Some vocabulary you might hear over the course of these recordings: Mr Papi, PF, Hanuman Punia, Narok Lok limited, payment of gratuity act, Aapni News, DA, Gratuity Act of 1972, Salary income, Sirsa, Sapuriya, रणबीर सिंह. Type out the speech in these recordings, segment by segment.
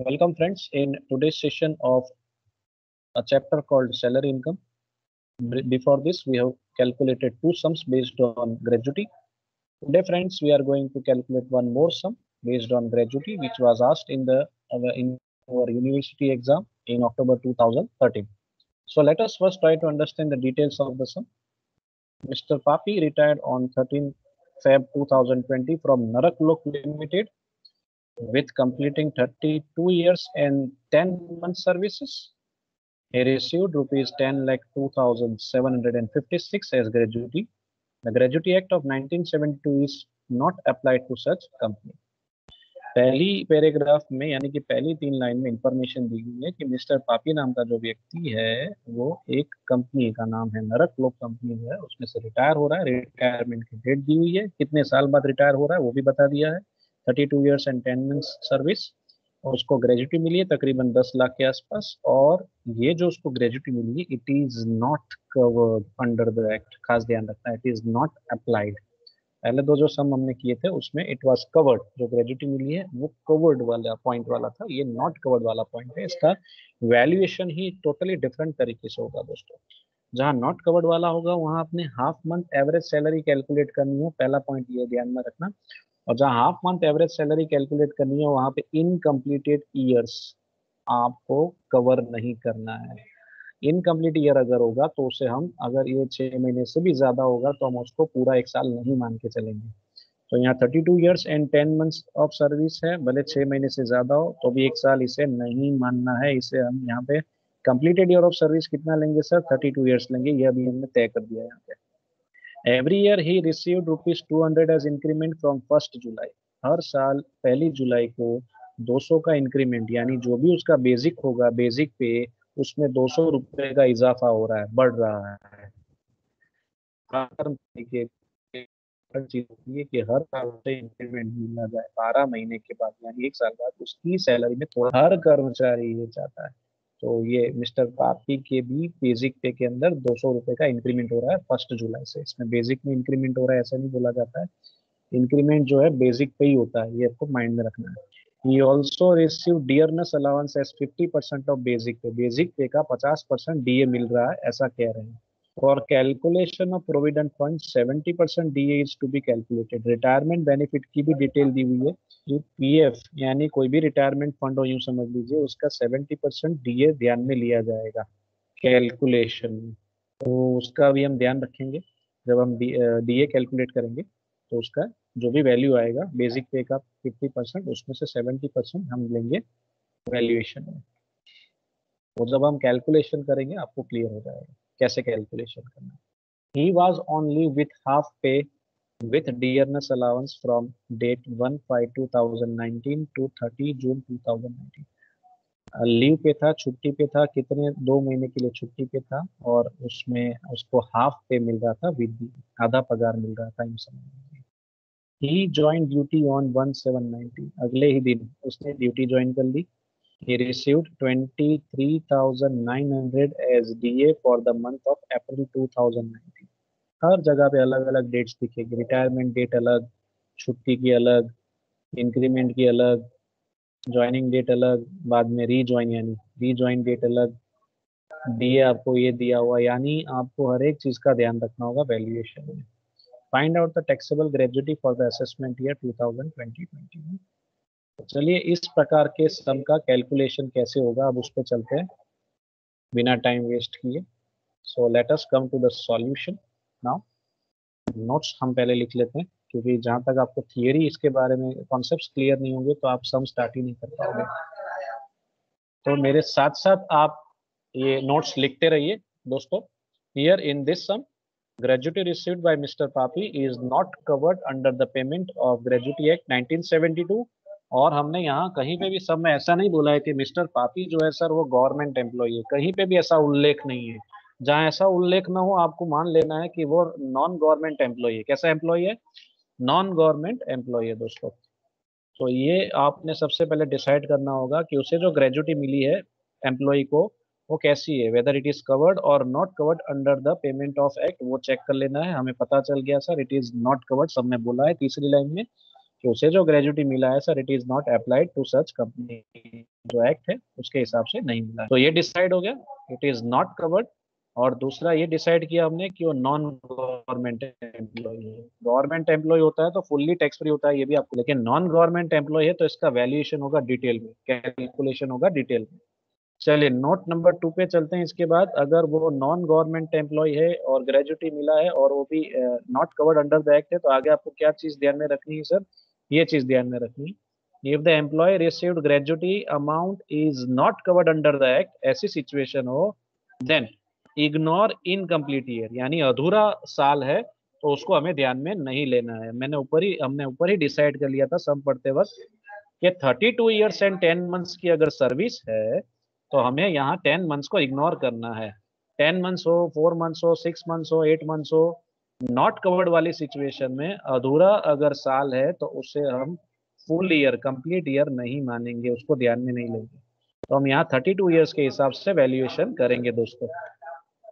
Welcome friends, in today's session of a chapter called Salary Income. Before this we have calculated two sums based on gratuity. Today friends we are going to calculate one more sum based on gratuity which was asked in our university exam in October 2013. So let us first try to understand the details of the sum. Mr. Papi retired on 13th Feb 2020 from Narok Lok Limited with completing 32 years and 10 months services. He received rupees 10,02,756 as gratuity. The Gratuity Act of 1972 is not applied to such company. पहली paragraph में यानी कि पहली तीन line में information दी गई है कि मिस्टर पापी नाम का जो व्यक्ति है वो एक कंपनी का नाम है नरक लोक कंपनी है, उसमें से रिटायर हो रहा है. रिटायरमेंट की डेट दी हुई है, कितने साल बाद रिटायर हो रहा है वो भी बता दिया है. 32 years and 10 months सर्विस. उसको ग्रेजुटी मिली है तकरीबन 10 लाख के आसपास. और ये जो उसको ग्रेजुटी मिली है it is not covered under the act. खास ध्यान रखना है इट इज नॉट अप्लाइड. पहले दो जो सम हमने किए थे उसमें इट वाज कवर्ड. जो ग्रेजुटी मिली है वो कवर्ड वाला पॉइंट वाला था, ये नॉट कवर्ड वाला पॉइंट है. इसका वैल्यूएशन ही टोटली डिफरेंट तरीके से होगा दोस्तों. जहाँ नॉट कवर्ड वाला होगा वहाँ आपने half month average salary calculate करनी हो, पहला पॉइंट ये ध्यान में रखना. और जहाँ half month average salary calculate करनी है वहाँ पे इनकम्प्लीटेड ईयर्स आपको कवर नहीं करना है. इनकम्प्लीट ईयर अगर होगा तो उसे हम, अगर ये 6 महीने से भी ज्यादा होगा तो हम उसको पूरा 1 साल नहीं मान के चलेंगे. तो यहाँ 32 years and 10 months of service है, भले 6 महीने से ज्यादा हो तो भी 1 साल इसे नहीं मानना है. इसे हम यहाँ पे कम्प्लीटेड ईयर ऑफ सर्विस कितना लेंगे सर? 32 years लेंगे, यह भी हमने तय कर दिया है यहाँ पे. Every year he received rupees 200 as increment from 1st July. हर साल 1 जुलाई को 200 का इंक्रीमेंट यानी जो भी उसका बेसिक होगा बेसिक पे उसमें 200 रुपए का इजाफा हो रहा है, बढ़ रहा है. कि हर साल से इंक्रीमेंट मिलना जाए 12 महीने के बाद यानी 1 साल बाद उसकी सैलरी में थोड़ा हर कर्मचारी ये चाहता है. तो ये मिस्टर पापी के भी बेसिक पे के अंदर 200 रुपए का इंक्रीमेंट हो रहा है 1 जुलाई से. इसमें बेसिक में इंक्रीमेंट हो रहा है ऐसा नहीं बोला जाता है, इंक्रीमेंट जो है बेसिक पे ही होता है, ये आपको माइंड में रखना है. He also received dearness allowance as 50% of basic pay. Basic pay का 50% DA मिल रहा है ऐसा कह रहे हैं. For calculation of provident fund 70% DA is to be calculated. Retirement benefit की भी डिटेल दी हुई है. जो PF यानी कोई भी रिटायरमेंट फंड हो यूं समझ लीजिए, उसका 70% DA ध्यान में लिया जाएगा कैलकुलेशन में. तो उसका भी हम ध्यान रखेंगे जब हम DA कैलकुलेट करेंगे. तो उसका जो भी वैल्यू आएगा बेसिक पे का 50% उसमें से 70% हम लेंगे वैल्यूएशन में. और जब हम कैलकुलेशन करेंगे आपको क्लियर हो जाएगा कैसे कैलकुलेशन करना. He was only with half pay with dearness allowance from date 1/5/2019 to 30 June 2019. Leave pay था, छुट्टी पे था, कितने 2 महीने के लिए छुट्टी पे था और उसमें उसको हाफ पे मिल रहा था विद आधा पगार मिल रहा था. He joined duty on 1/7/19. अगले ही दिन उसने ड्यूटी ज्वाइन कर ली. He received 23,900 as DA for the month of April 2019. हर जगह पे अलग अलग डेट्स दिखेगी. रिटायरमेंट डेट अलग, छुट्टी की अलग, इंक्रीमेंट की अलग, ज्वाइनिंग डेट अलग, बाद में रीज्वाइन यानी रीज्वाइन डेट अलग, DA आपको ये दिया हुआ. यानी आपको हर एक चीज़ का ध्यान रखना होगा वैल्यूएशन में. Find out the taxable gratuity for the assessment year 2020-21. चलिए इस प्रकार के सम का कैलकुलेशन कैसे होगा अब उस पर चलते हैं बिना टाइम वेस्ट किए. So let us come to the solution now. Notes हम पहले लिख लेते हैं क्योंकि जहाँ तक आपको थियरी इसके बारे में कॉन्सेप्ट्स क्लियर नहीं होंगे तो आप सम स्टार्ट ही नहीं कर पाओगे. तो मेरे साथ साथ आप ये नोट्स लिखते रहिए दोस्तों. Here in this sum gratuity received by Mr. Papi is not covered under the payment of Gratuity Act 1972. और हमने यहाँ कहीं पे भी सब में ऐसा नहीं बोला है कि मिस्टर पापी जो है सर वो गवर्नमेंट एम्प्लॉई है, कहीं पे भी ऐसा उल्लेख नहीं है. जहाँ ऐसा उल्लेख ना हो आपको मान लेना है कि वो नॉन गवर्नमेंट एम्प्लॉई है. कैसा एम्प्लॉई है? नॉन गवर्नमेंट एम्प्लॉई है दोस्तों. तो ये आपने सबसे पहले डिसाइड करना होगा कि उसे जो ग्रेजुटी मिली है एम्प्लॉई को वो कैसी है, वेदर इट इज कवर्ड और not covered under the payment of act. वो चेक कर लेना है. हमें पता चल गया sir it is not covered, सब में बोला है तीसरी लाइन में. उसे जो ग्रेजुटी मिला है sir it is not applied to such company. जो एक्ट है उसके हिसाब से नहीं मिला। तो ये डिसाइड हो गया इट इज नॉट कवर्ड। और दूसरा ये डिसाइड किया हमने कि वो नॉन गवर्नमेंट एम्प्लॉय है। गवर्नमेंट एम्प्लॉय होता है तो फुल्ली टैक्स फ्री होता है ये भी आपको, लेकिन नॉन गवर्नमेंट एम्प्लॉय है तो इसका वैल्यूएशन होगा डिटेल में, कैलकुलेशन होगा डिटेल में। चलिए नोट नंबर 2 पे चलते हैं। इसके बाद अगर वो नॉन गवर्नमेंट एम्प्लॉय है और ग्रेजुटी मिला है और वो भी not covered under the act है तो आगे आपको क्या चीज़ ध्यान में रखनी है सर? ये चीज़ ध्यान में रखनी है, if the employee received gratuity amount is not covered under the act, ऐसी सिचुएशन हो देन इग्नोर इनकम्प्लीट ईयर, यानी अधूरा साल है तो उसको हमें ध्यान में नहीं लेना है। हमने ऊपर ही डिसाइड कर लिया था सम पढ़ते वक्त कि 32 years and 10 months की अगर सर्विस है तो हमें यहाँ 10 मंथ्स को इग्नोर करना है। 10 मंथ्स हो, 4 मंथ्स हो, 6 मंथ्स हो, 8 मंथ्स हो, नॉट कवर्ड वाली सिचुएशन में अधूरा अगर साल है तो उसे हम फुल ईयर, कंप्लीट ईयर नहीं मानेंगे, उसको ध्यान में नहीं लेंगे। तो हम यहाँ 32 ईयर्स के हिसाब से वैल्यूएशन करेंगे दोस्तों।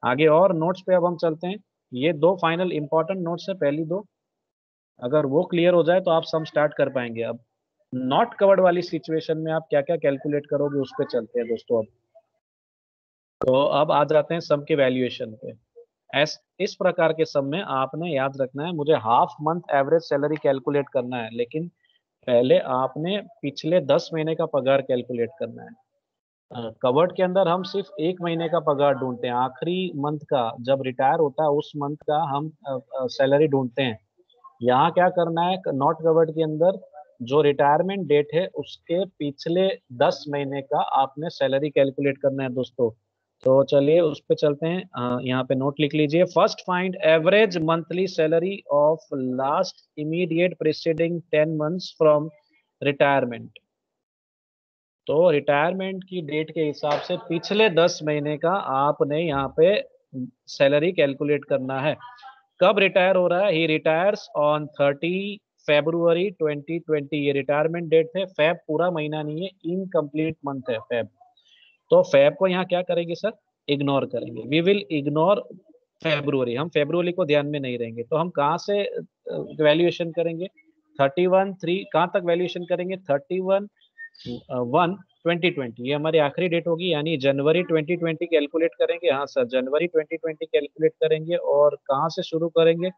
आगे और नोट्स पे अब हम चलते हैं। ये 2 फाइनल इंपॉर्टेंट नोट्स है, पहली 2 अगर वो क्लियर हो जाए तो आप सम स्टार्ट कर पाएंगे। अब नॉट कवर्ड वाली सिचुएशन में आप क्या क्या कैलकुलेट करोगे उस पर चलते हैं दोस्तों। अब तो अब आ जाते हैं सम के वैल्यूएशन पे। इस प्रकार के सम में आपने याद रखना है, मुझे half month average salary calculate करना है, लेकिन पहले आपने पिछले 10 महीने का पगार कैलकुलेट करना है। कवर्ड के अंदर हम सिर्फ 1 महीने का पगार ढूंढते हैं, आखिरी मंथ का, जब रिटायर होता है उस मंथ का हम सैलरी ढूंढते हैं। यहाँ क्या करना है, नॉट कवर्ड के अंदर जो रिटायरमेंट डेट है उसके पिछले 10 महीने का आपने सैलरी कैलकुलेट करना है दोस्तों। तो चलिए उस पे चलते हैं। यहाँ पे नोट लिख लीजिए, first find average monthly salary of last immediate preceding 10 months from retirement. तो रिटायरमेंट की डेट के हिसाब से पिछले 10 महीने का आपने यहाँ पे सैलरी कैलकुलेट करना है। कब रिटायर हो रहा है? ही रिटायर्स ऑन 30 February 2020, ये रिटायरमेंट डेट है। फेब पूरा महीना नहीं है, इनकम्प्लीट मंथ है फेब। तो फेब को यहाँ क्या करेंगे सर? इग्नोर करेंगे। वी विल इग्नोर फेब्रुअरी, हम फेब्रुअरी को ध्यान में नहीं रहेंगे। तो हम कहाँ से वैल्यूएशन करेंगे? 31/3 कहाँ तक वैल्यूएशन करेंगे? 31/1/2020, ये हमारी आखिरी डेट होगी, यानी जनवरी 2020 कैलकुलेट करेंगे। हाँ सर, जनवरी 2020 कैलकुलेट करेंगे। और कहाँ से शुरू करेंगे?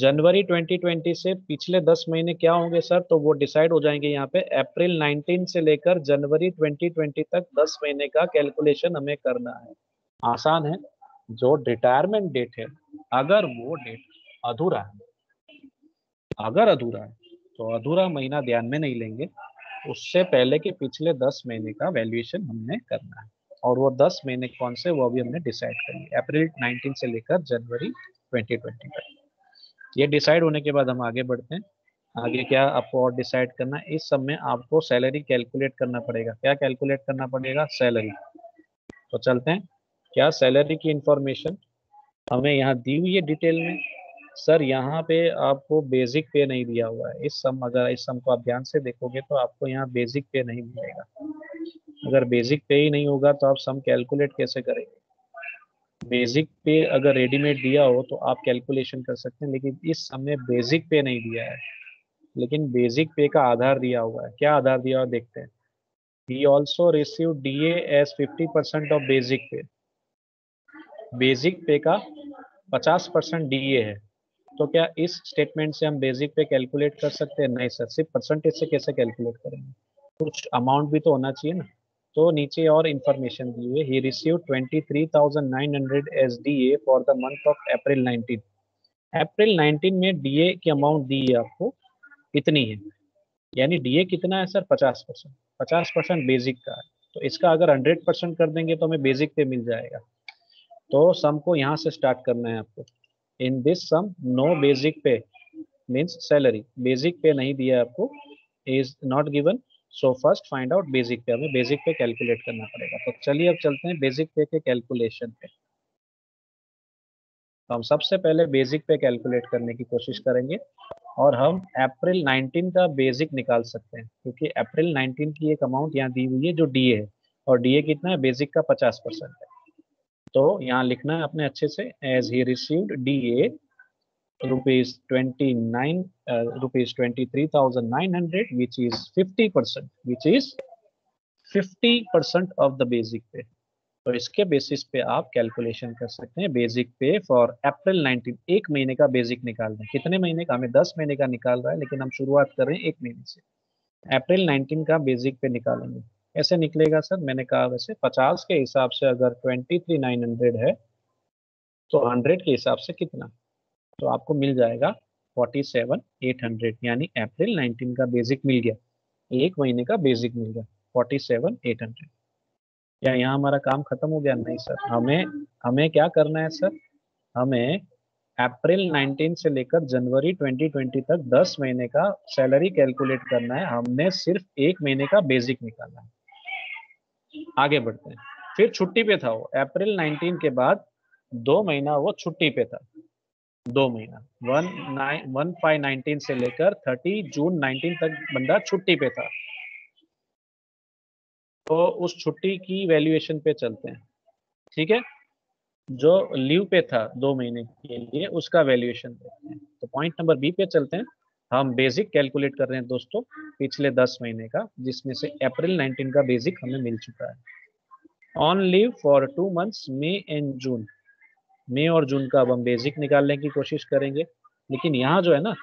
जनवरी 2020 से पिछले 10 महीने क्या होंगे सर? तो वो डिसाइड हो जाएंगे यहाँ पे। अप्रैल 19 से लेकर जनवरी 2020 तक 10 महीने का कैलकुलेशन हमें करना है। आसान है, जो रिटायरमेंट डेट है अगर वो डेट अधूरा है, अगर अधूरा है तो अधूरा महीना ध्यान में नहीं लेंगे, उससे पहले के पिछले 10 महीने का वैल्यूएशन हमने करना है। और वो 10 महीने कौन से, वो अभी हमने डिसाइड कर लिया, अप्रैल 19 से लेकर जनवरी 2020 तक। ये डिसाइड होने के बाद हम आगे बढ़ते हैं। आगे क्या आपको और डिसाइड करना है, इस सब में आपको सैलरी कैलकुलेट करना पड़ेगा। क्या कैलकुलेट करना पड़ेगा? सैलरी। तो चलते हैं, क्या सैलरी की इंफॉर्मेशन हमें यहाँ दी हुई है डिटेल में? सर यहाँ पे आपको बेसिक पे नहीं दिया हुआ है। इस सम को आप ध्यान से देखोगे तो आपको यहाँ बेसिक पे नहीं मिलेगा। अगर बेसिक पे ही नहीं होगा तो आप सम कैलकुलेट कैसे करेंगे? बेसिक पे अगर रेडीमेड दिया हो तो आप कैलकुलेशन कर सकते हैं, लेकिन इस समय बेसिक पे नहीं दिया है, लेकिन बेसिक पे का आधार दिया हुआ है। क्या आधार दिया हुआ देखते हैं। He also receive DA as 50% of basic pay. Basic pay का 50% डीए है, तो क्या इस स्टेटमेंट से हम बेसिक पे कैलकुलेट कर सकते हैं? नहीं सर, सिर्फ परसेंटेज से कैसे कैलकुलेट करेंगे, कुछ अमाउंट भी तो होना चाहिए ना। तो नीचे और इन्फॉर्मेशन दी हुई है, he receive 23,900 as D A for the month of April 19। अप्रैल 19 में डी ए की अमाउंट दी है आपको, इतनी है, यानी डी ए कितना है सर? 50%। 50% बेसिक का है, तो इसका अगर 100% कर देंगे तो हमें बेसिक पे मिल जाएगा। तो सम को यहाँ से स्टार्ट करना है आपको। In this sum no basic pay means salary, basic pay नहीं दिया आपको, is not given. So first find out basic pay, हमें बेसिक पे कैलकुलेट करना पड़ेगा। तो चलिए अब चलते हैं बेसिक पे के कैलकुलेशन पे। तो हम सबसे पहले बेसिक पे कैलकुलेट करने की कोशिश करेंगे और हम अप्रैल 19 का बेसिक निकाल सकते हैं, क्योंकि अप्रैल 19 की एक अमाउंट यहाँ दी हुई है जो डीए है, और डीए कितना है? बेसिक का 50% है। तो यहाँ लिखना है अपने अच्छे से, as he received DA ₹23,900 which is 50%, which is 50% of the basic pay. तो इसके बेसिस पे आप कैलकुलेशन कर सकते हैं बेसिक पे फॉर अप्रैल 19। एक महीने का बेसिक निकालना है, कितने महीने का? हमें 10 महीने का निकाल रहा है लेकिन हम शुरुआत कर रहे हैं एक महीने से। अप्रैल 19 का बेसिक पे निकालेंगे, ऐसे निकलेगा सर, मैंने कहा वैसे 50 के हिसाब से अगर 23,900 है तो 100 के हिसाब से कितना? तो आपको मिल जाएगा 47,800, यानी अप्रैल 19 का बेसिक मिल गया, एक महीने का बेसिक मिल गया 47,800। क्या यहाँ हमारा काम खत्म हो गया? नहीं सर, हमें क्या करना है सर, हमें अप्रैल 19 से लेकर जनवरी 2020 तक 10 महीने का सैलरी कैलकुलेट करना है। हमने सिर्फ एक महीने का बेसिक निकाला है। आगे बढ़ते हैं, फिर छुट्टी पे था वो, अप्रैल 19 के बाद 2 महीना वो छुट्टी पे था, 2 महीना 1/5/19 से लेकर 30 जून 19 तक बंदा छुट्टी पे था। तो उस छुट्टी की वैल्यूएशन पे चलते हैं, ठीक है। जो लीव पे था 2 महीने के लिए, उसका वैल्यूएशन देखते हैं। तो पॉइंट नंबर बी पे चलते हैं, हम बेसिक कैलकुलेट कर रहे हैं दोस्तों पिछले 10 महीने का, जिसमें से अप्रैल 19 का बेसिक हमें मिल चुका है। On leave for 2 months May and June, मई और जून का अब हम बेसिक निकालने की कोशिश करेंगे, लेकिन यहाँ जो है ना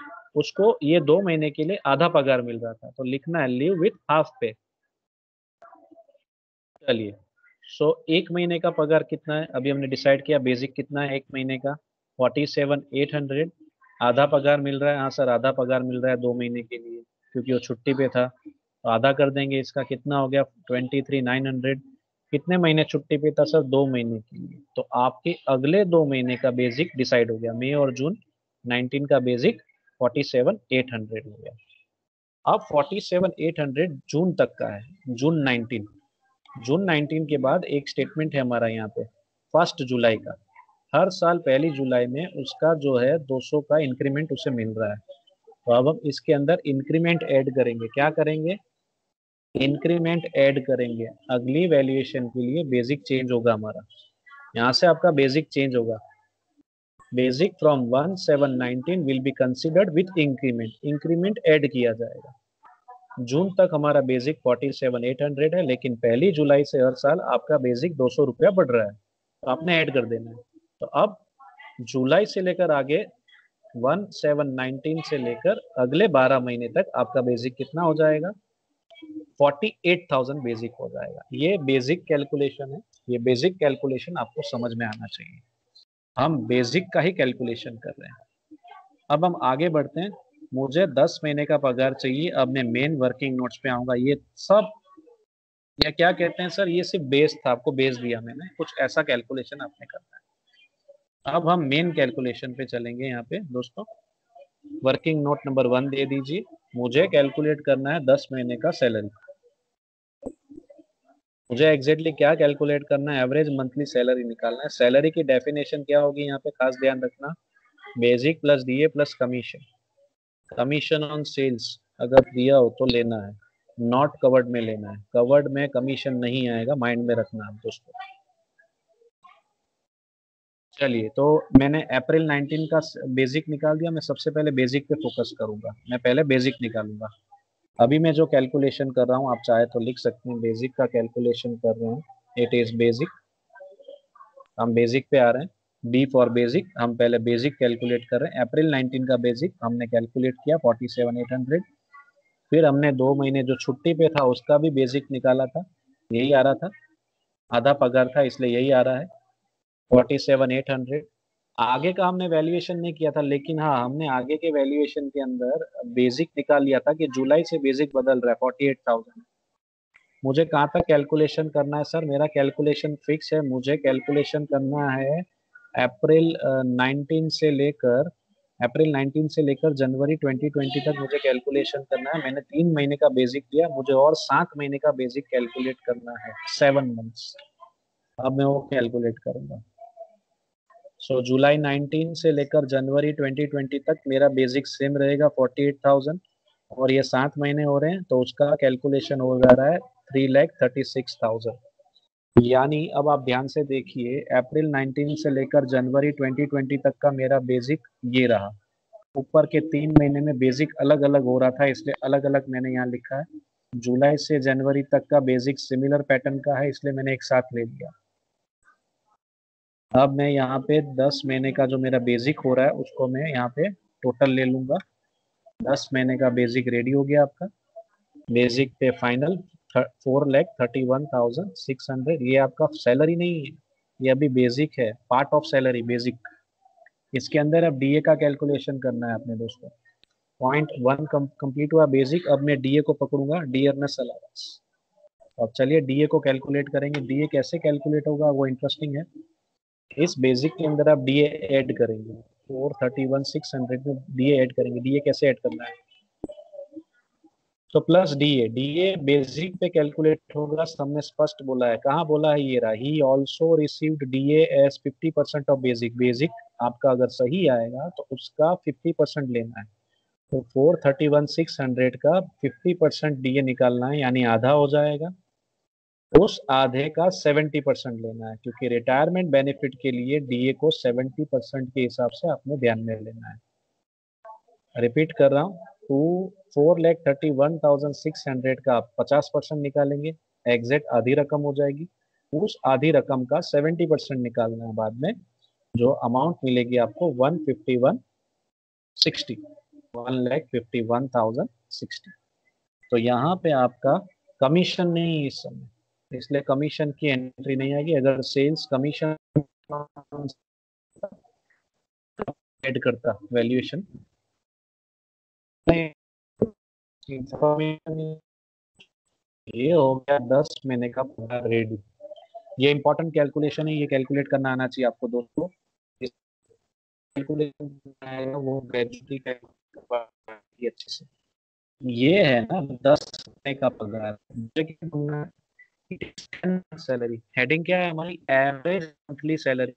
उसको ये 2 महीने के लिए आधा पगार मिल रहा था, तो लिखना है लीव विथ हाफ पे। चलिए, सो एक महीने का पगार कितना है, अभी हमने डिसाइड किया बेसिक कितना है एक महीने का 47,800, आधा पगार मिल रहा है। हाँ सर, आधा पगार मिल रहा है 2 महीने के लिए, क्योंकि वो छुट्टी पे था, तो आधा कर देंगे, इसका कितना हो गया 23,900। कितने महीने छुट्टी पे था सर? 2 महीने के लिए। तो आपके अगले 2 महीने का बेसिक डिसाइड हो गया, मई और जून 19 का बेसिक 47,800 हो गया। अब 47,800 जून तक का है, जून 19 के बाद एक स्टेटमेंट है हमारा यहाँ पे 1 जुलाई का। हर साल 1 जुलाई में उसका जो है 200 का इंक्रीमेंट उसे मिल रहा है, तो अब हम इसके अंदर इंक्रीमेंट ऐड करेंगे। क्या करेंगे? इंक्रीमेंट ऐड करेंगे। अगली वैल्यूएशन के लिए बेसिक चेंज होगा हमारा, यहाँ से आपका बेसिक चेंज होगा, basic from 1/7/19 will be considered with increment, increment add किया जाएगा। जून तक हमारा बेसिक 47,800 है, लेकिन 1 जुलाई से हर साल आपका बेसिक 200 रुपया बढ़ रहा है, तो आपने ऐड कर देना है। तो अब जुलाई से लेकर आगे 1/7/19 से लेकर अगले 12 महीने तक आपका बेसिक कितना हो जाएगा? 48,000 बेसिक हो जाएगा। ये बेसिक कैलकुलेशन है, ये बेसिक कैलकुलेशन आपको समझ में आना चाहिए, हम बेसिक का ही कैलकुलेशन कर रहे हैं। अब हम आगे बढ़ते हैं, मुझे 10 महीने का पगार चाहिए। अब मैं मेन वर्किंग नोट्स पे आऊंगा। ये सब या क्या कहते हैं सर, ये सिर्फ बेस था, आपको बेस दिया मैंने, कुछ ऐसा कैलकुलेशन आपने करना है। अब हम मेन कैलकुलेशन पे चलेंगे। यहाँ पे दोस्तों वर्किंग नोट नंबर 1 दे दीजिए, मुझे कैलकुलेट करना है 10 महीने का सैलरी। मुझे एग्जैक्टली क्या कैलकुलेट करना है? एवरेज मंथली सैलरी निकालना है। सैलरी की डेफिनेशन क्या होगी यहाँ पे खास ध्यान रखना, basic plus DA plus commission, commission on sales अगर दिया हो तो लेना है, नॉट कवर्ड में लेना है, कवर्ड में कमीशन नहीं आएगा, माइंड में रखना आप दोस्तों। चलिए, तो मैंने अप्रैल 19 का बेसिक निकाल दिया। मैं सबसे पहले बेसिक पे फोकस करूंगा, मैं पहले बेसिक निकालूंगा। अभी मैं जो कैलकुलेशन कर रहा हूं, आप चाहे तो लिख सकते हैं, बेसिक का कैलकुलेशन कर रहे हैं, इट इज बेसिक। हम बेसिक पे आ रहे हैं, बी फॉर बेसिक। हम पहले बेसिक कैलकुलेट कर रहे हैं, अप्रैल 19 का बेसिक हमने कैलकुलेट किया 47,800। फिर हमने 2 महीने जो छुट्टी पे था उसका भी बेसिक निकाला था, यही आ रहा था, आधा पगार था इसलिए यही आ रहा है 47,800। आगे का हमने वैल्यूएशन नहीं किया था, लेकिन हाँ हमने आगे के वैल्यूएशन के अंदर बेसिक निकाल लिया था कि जुलाई से बेसिक बदल रहा है 48,000। मुझे कहाँ तक कैलकुलेशन करना है सर? मेरा कैलकुलेशन फिक्स है, मुझे कैलकुलेशन करना है अप्रैल 19 से लेकर जनवरी 2020 तक मुझे कैलकुलेशन करना है। मैंने 3 महीने का बेसिक दिया, मुझे और 7 महीने का बेसिक कैलकुलेट करना है, 7 मंथ्स। अब मैं वो कैलकुलेट करूँगा। सो जुलाई 19 से लेकर जनवरी 2020 तक मेरा बेसिक सेम रहेगा 48,000, और ये 7 महीने हो रहे हैं तो उसका कैलकुलेशन हो जा रहा है 3,36,000। यानी अब आप ध्यान से देखिए, अप्रैल 19 से लेकर जनवरी 2020 तक का मेरा बेसिक ये रहा। ऊपर के 3 महीने में बेसिक अलग अलग हो रहा था, इसलिए अलग अलग मैंने यहाँ लिखा है। जुलाई से जनवरी तक का बेसिक सिमिलर पैटर्न का है, इसलिए मैंने एक साथ ले लिया। अब मैं यहाँ पे 10 महीने का जो मेरा बेसिक हो रहा है उसको मैं यहाँ पे टोटल ले लूंगा। 10 महीने का बेसिक रेडी हो गया आपका। बेसिक पे फाइनल 4,31,600, ये आपका सैलरी नहीं है, ये अभी बेसिक है, पार्ट ऑफ सैलरी बेसिक। इसके अंदर अब डीए का कैलकुलेशन करना है अपने दोस्तों। 0.1 कंप्लीट हुआ बेसिक, अब मैं डीए को पकड़ूंगा, डीयरनेस अलाउंस। अब चलिए डीए को कैलकुलेट करेंगे। डीए कैसे कैलकुलेट होगा वो इंटरेस्टिंग है। इस बेसिक के अंदर आप डीए ऐड करेंगे, 4,31,600 में डीए ऐड करेंगे। डीए कैसे ऐड करना है, तो प्लस डीए, डीए बेसिक पे कैलकुलेट होगा। सबने स्पष्ट बोला है, कहाँ बोला है, ये रहा, he also received DA as 50% of basic. Basic आपका अगर सही आएगा तो उसका 50% लेना है, तो 4,31,600 का 50% डीए निकालना है, यानी आधा हो जाएगा। उस आधे का 70% लेना है, क्योंकि रिटायरमेंट बेनिफिट के लिए डीए को 70% के हिसाब से आपने ध्यान में लेना है। रिपीट कर रहा हूँ, 4,31,600 का आप 50% निकालेंगे, एग्जैक्ट आधी रकम हो जाएगी। उस आधी रकम का 70% निकालना है, बाद में जो अमाउंट मिलेगी आपको 1,51,60। तो यहाँ पे आपका कमीशन नहीं है इस समय, इसलिए कमीशन की एंट्री नहीं आएगी। अगर सेल्स कमीशन ऐड करता वैल्यूएशन इंफॉर्मेशन, ये हो गया 10 महीने का पूरा रेडी। ये इंपॉर्टेंट कैलकुलेशन है, ये कैलकुलेट करना आना चाहिए आपको दोस्तों। कैलकुलेशन वो ग्रेजुटी कैलकुलेट अच्छे से, ये है ना 10 महीने का पगार। सैलरी हेडिंग क्या है हमारी, एवरेज मंथली सैलरी,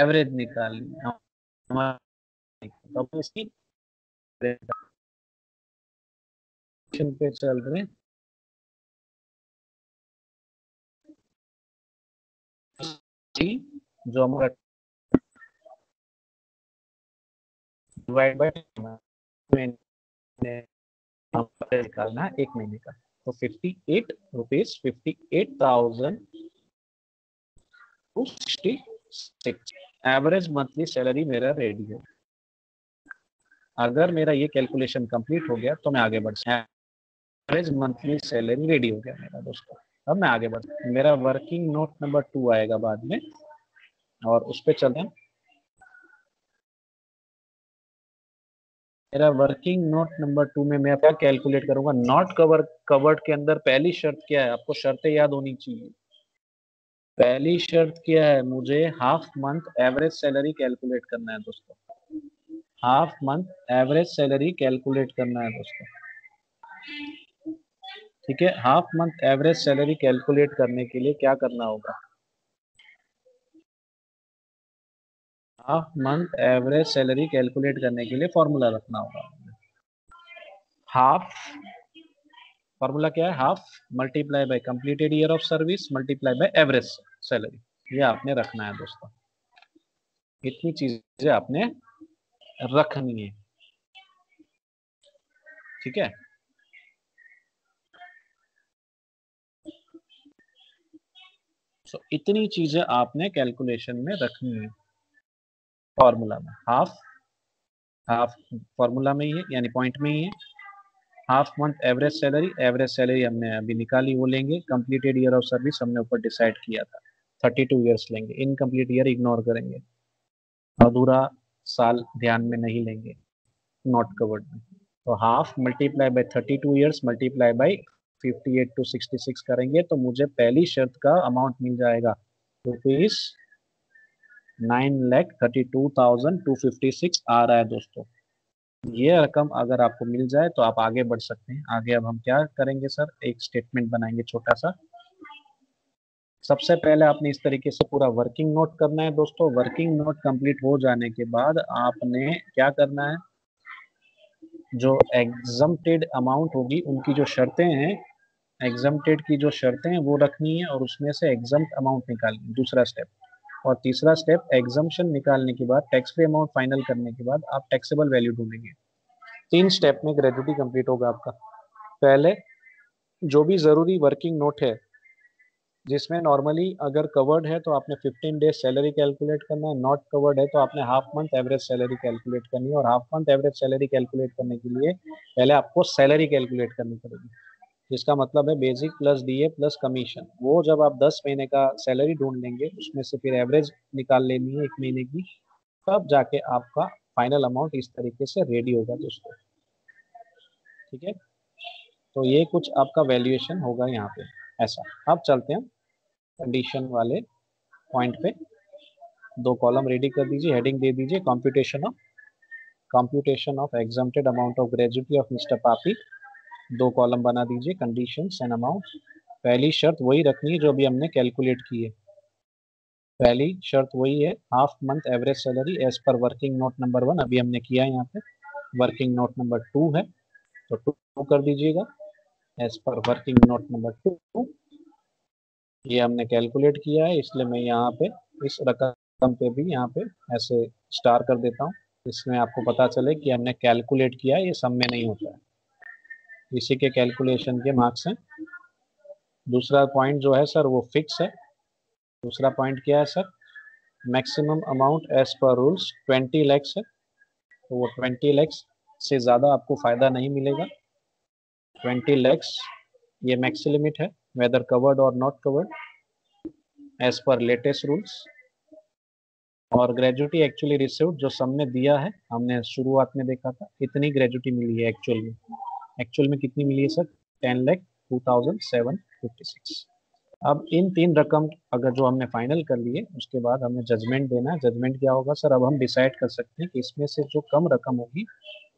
एवरेज निकालनी हमारी। इसकी पे चल रहे जो हमारा डिवाइड बाय निकालना है एक महीने का, तो 58,266 एवरेज मंथली सैलरी मेरा रेडी है। अगर मेरा ये कैलकुलेशन कंप्लीट हो गया तो मैं आगे बढ़ सकता हूँ। एवरेज मंथली सैलरी रेडी हो गया मेरा दोस्तों, अब मैं आगे बढ़ता हूँ। मेरा वर्किंग नोट नंबर 2 आएगा बाद में और उस पर चलते हैं। मेरा वर्किंग नोट नंबर 2 में मैं आपका कैलकुलेट करूंगा नॉट कवर्ड के अंदर। पहली शर्त क्या है, आपको शर्तें याद होनी चाहिए। पहली शर्त क्या है, मुझे half month average salary calculate करना है दोस्तों। Half month average salary calculate करना है दोस्तों, ठीक है। Half month average salary calculate करने के लिए क्या करना होगा, half month average salary calculate करने के लिए फॉर्मूला रखना होगा। हाफ फॉर्मूला क्या है, half multiply by completed year of service multiply by average salary, ये आपने रखना है दोस्तों। इतनी चीजें आपने रखनी है, ठीक है। सो इतनी चीजें आपने कैलकुलेशन में रखनी है फॉर्मूला में। हाफ फॉर्मूला में ही है, यानी पॉइंट में ही है। हाफ मंथ एवरेज सैलरी हमने अभी निकाली, वो लेंगे। कंप्लीटेड ईयर ऑफ सर्विस हमने ऊपर डिसाइड किया था, 32 ईयर्स लेंगे। इनकम्प्लीट ईयर इग्नोर करेंगे, अधूरा साल ध्यान में नहीं लेंगे नॉट कवर्ड में। तो half multiply by 32 years multiply by 58,266 करेंगे, तो मुझे पहली शर्त का अमाउंट मिल जाएगा रुपीज 9,32,256 आ रहा है दोस्तों। ये रकम अगर आपको मिल जाए तो आप आगे बढ़ सकते हैं। आगे अब हम क्या करेंगे सर, एक स्टेटमेंट बनाएंगे छोटा सा। सबसे पहले आपने इस तरीके से पूरा वर्किंग नोट करना है दोस्तों। वर्किंग नोट कंप्लीट हो जाने के बाद आपने क्या करना है, जो एग्जम्प्टेड अमाउंट होगी उनकी जो शर्तें हैं, एग्जम्प्टेड की जो शर्तें हैं वो रखनी है और उसमें से एग्जम्प्ट अमाउंट निकालनी, दूसरा स्टेप। और तीसरा स्टेप, एग्जम्पशन निकालने के बाद टैक्स फ्री अमाउंट फाइनल करने के बाद आप टैक्सेबल वैल्यू ढूंढेंगे। 3 स्टेप में ग्रेजुटी कंप्लीट होगा आपका। पहले जो भी ज़रूरी वर्किंग नोट है जिसमें नॉर्मली अगर कवर्ड है तो आपने 15 डेज सैलरी कैलकुलेट करना है, नॉट कवर्ड है तो आपने half month average salary calculate करनी है। और half month average salary calculate करने के लिए पहले आपको सैलरी कैलकुलेट करनी पड़ेगी, जिसका मतलब है basic plus DA plus commission. वो जब आप 10 महीने का सैलरी ढूंढ लेंगे उसमें से फिर एवरेज निकाल लेनी है एक महीने की, तब जाके आपका फाइनल अमाउंट इस तरीके से रेडी होगा दोस्तों, ठीक है। तो ये कुछ आपका वैल्यूएशन होगा यहाँ पे ऐसा। अब चलते हैं कंडीशन वाले पॉइंट पे, दो कॉलम रेडी कर दीजिए, हेडिंग दे दीजिए computation of exempted amount of gratuity of mister Papi. दो कॉलम बना दीजिए, कंडीशंस एंड अमाउंट। पहली शर्त वही रखनी है जो अभी हमने कैलकुलेट की है, पहली शर्त वही है half month average salary as per working note number 1, अभी हमने किया है यहाँ पे वर्किंग नोट नंबर 2 है तो 2 कर दीजिएगा as per working note number 2। ये हमने कैलकुलेट किया है इसलिए मैं यहाँ पे इस रकम पे भी यहाँ पे ऐसे स्टार कर देता हूँ, इसमें आपको पता चले कि हमने कैलकुलेट किया, ये सब में नहीं होता है, इसी के कैलकुलेशन के मार्क्स हैं। दूसरा पॉइंट जो है सर वो फिक्स है। दूसरा पॉइंट क्या है sir, maximum amount as per rules 20 lakh है, तो वो 20 लाख से ज़्यादा आपको फ़ायदा नहीं मिलेगा। 20 लाख ये मैक्स लिमिट है वेदर कवर्ड और not covered as per latest rules. और ग्रेच्युटी एक्चुअली रिसीव्ड जो सबने दिया है, हमने शुरुआत में देखा था इतनी ग्रेच्युटी मिली है एक्चुअल में कितनी मिली है सर 10,02,756। अब इन 3 रकम अगर जो हमने फाइनल कर लिए उसके बाद हमें जजमेंट देना है। जजमेंट क्या होगा सर, अब हम डिसाइड कर सकते हैं कि इसमें से जो कम रकम होगी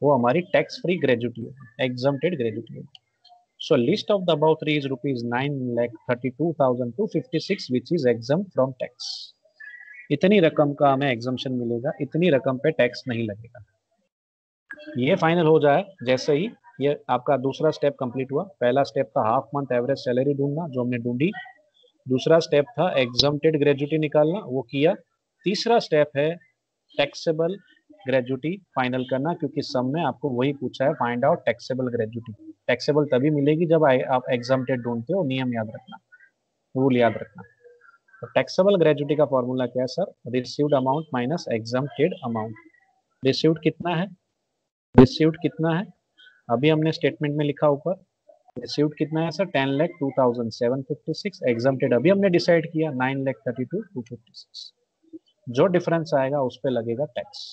वो हमारी टैक्स फ्री ग्रेच्युटी होगी, एग्जम्प्टेड ग्रेच्युटी होगी। So list of the above three is rupees 9,32,256 which is exempt from tax. इतनी रकम का हमें एग्जम्पशन मिलेगा, इतनी रकम पे टैक्स नहीं लगेगा। ये फाइनल हो जाए जैसे ही ये आपका दूसरा स्टेप कंप्लीट हुआ। पहला स्टेप था हाफ मंथ एवरेज सैलरी ढूंढना जो हमने ढूंढी, दूसरा स्टेप था एग्जम्प्टेड ग्रेच्युटी निकालना वो किया, तीसरा स्टेप है टैक्सेबल ग्रेच्युटी फाइनल करना, क्योंकि सब में आपको वही पूछा है, find out taxable gratuity. Taxable तभी मिलेगी जब आप एग्जम्प्टेड ढूंढते हो, नियम याद रखना, रूल याद रखना। तो टैक्सेबल ग्रेच्युटी का फॉर्मूला क्या है sir, received amount minus exempted amount. Received कितना है अभी हमने स्टेटमेंट में लिखा ऊपर, रिसीव्ड कितना है सर 10,02,756, एग्जम्प्टेड अभी हमने डिसाइड किया 9,32,256। जो डिफरेंस आएगा उस पर लगेगा टैक्स,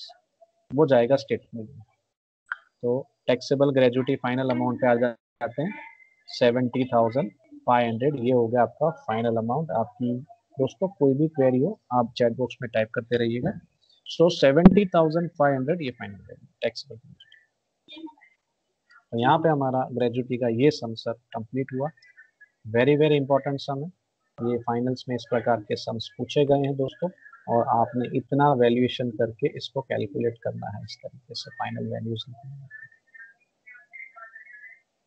वो जाएगा स्टेटमेंट में। तो टैक्सेबल ग्रेच्युटी फाइनल अमाउंट पे आ जाते हैं 70,500। ये हो गया आपका फाइनल अमाउंट। आपकी दोस्तों कोई भी क्वेरी हो आप चैट बॉक्स में टाइप करते रहिएगा। सो 70,500 ये फाइनल टैक्सेबल। तो यहाँ पे हमारा ग्रेच्युटी का ये सम सर कंप्लीट हुआ। वेरी वेरी इंपॉर्टेंट सम है ये, फाइनल्स में इस प्रकार के सम्स पूछे गए हैं दोस्तों, और आपने इतना वैल्यूएशन करके इसको कैलकुलेट करना है इस तरीके से फाइनल वैल्यूज।